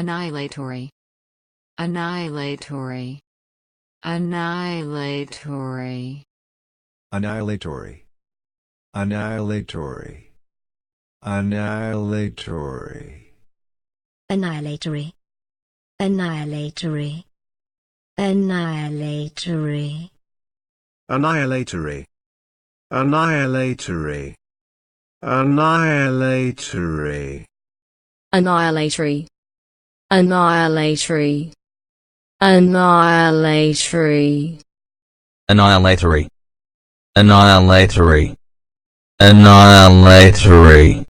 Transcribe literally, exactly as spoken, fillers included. Annihilatory. Annihilatory. Annihilatory. Annihilatory. Annihilatory. Annihilatory. Annihilatory. Annihilatory. Annihilatory. Annihilatory. Annihilatory. Annihilatory. Annihilatory. Annihilatory. Annihilatory. Annihilatory. Annihilatory. Annihilatory.